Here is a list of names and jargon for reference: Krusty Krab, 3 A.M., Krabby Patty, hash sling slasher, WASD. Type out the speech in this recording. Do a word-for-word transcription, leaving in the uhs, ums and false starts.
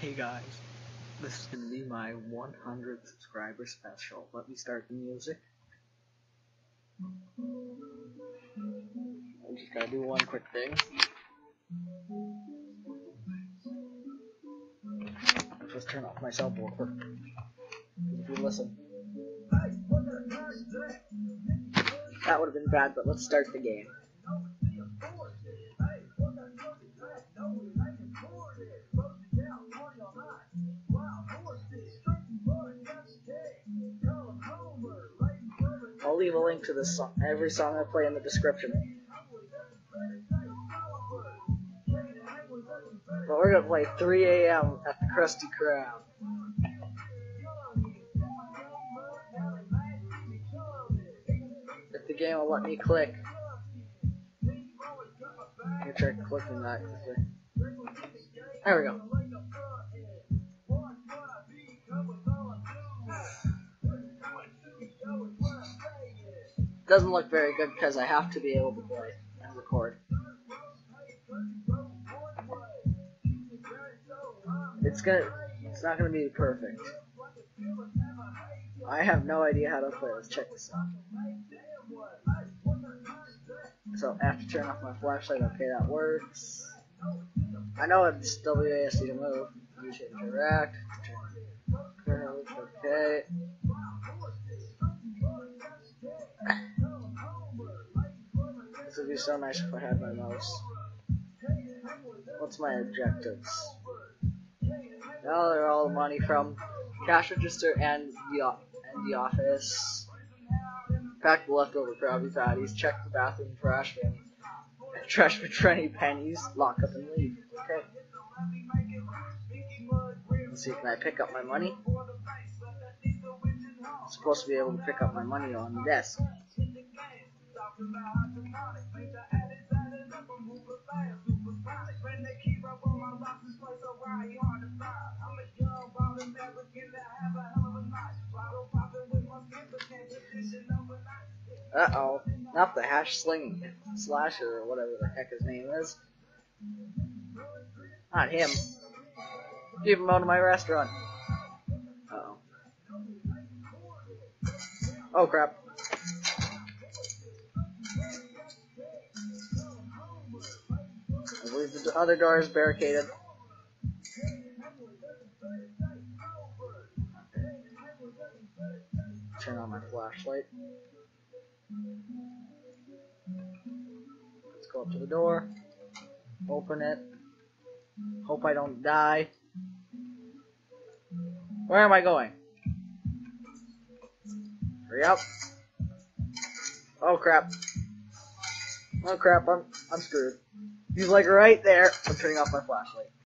Hey guys, this is gonna be my one hundred subscriber special. Let me start the music. I'm just gonna do one quick thing. I'll just turn off my subwoofer. If you listen. That would have been bad, but let's start the game. I'll leave a link to this song, every song I play in the description. But we're gonna play three A M at the Krusty Krab. If the game will let me click. I'm gonna try clicking that quickly. There we go. Doesn't look very good because I have to be able to play and record. It's gonna, it's not gonna be perfect. I have no idea how to play. Let's check this out. So I have to turn off my flashlight. Okay, that works. I know it's W A S D to move. You should interact. Okay. This would be so nice if I had my mouse. What's my objectives? Well, they're all money from cash register and the and the office. Pack the leftover Krabby Patties. Check the bathroom trash bin. Trash for any pennies. Lock up and leave. Okay. Let's see, can I pick up my money? I'm supposed to be able to pick up my money on the desk. Uh oh, not the hash sling slasher or whatever the heck his name is. Not him. Keep him out of my restaurant. Uh oh. Oh crap. I believe the other door is barricaded. Turn on my flashlight. Let's go up to the door. Open it. Hope I don't die. Where am I going? Hurry up. Oh crap. Oh crap, I'm I'm screwed. He's like right there. I'm turning off my flashlight.